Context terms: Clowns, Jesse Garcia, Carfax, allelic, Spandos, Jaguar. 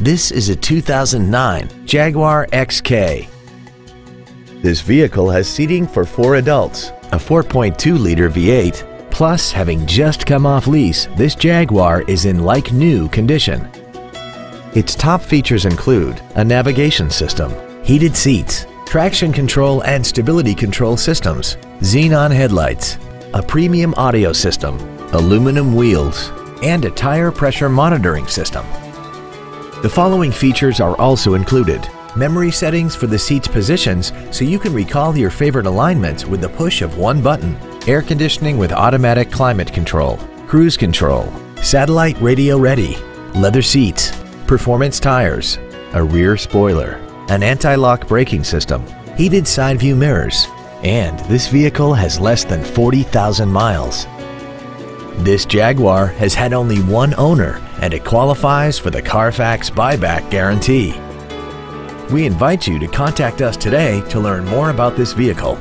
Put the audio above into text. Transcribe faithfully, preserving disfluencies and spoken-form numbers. This is a two thousand nine Jaguar X K. This vehicle has seating for four adults, a four point two liter V eight. Plus, having just come off lease, this Jaguar is in like-new condition. Its top features include a navigation system, heated seats, traction control and stability control systems, xenon headlights, a premium audio system, aluminum wheels, and a tire pressure monitoring system. The following features are also included: memory settings for the seat's positions so you can recall your favorite alignments with the push of one button, air conditioning with automatic climate control, cruise control, satellite radio ready, leather seats, performance tires, a rear spoiler, an anti-lock braking system, heated side view mirrors, and this vehicle has less than forty thousand miles. This Jaguar has had only one owner and it qualifies for the Carfax buyback guarantee. We invite you to contact us today to learn more about this vehicle.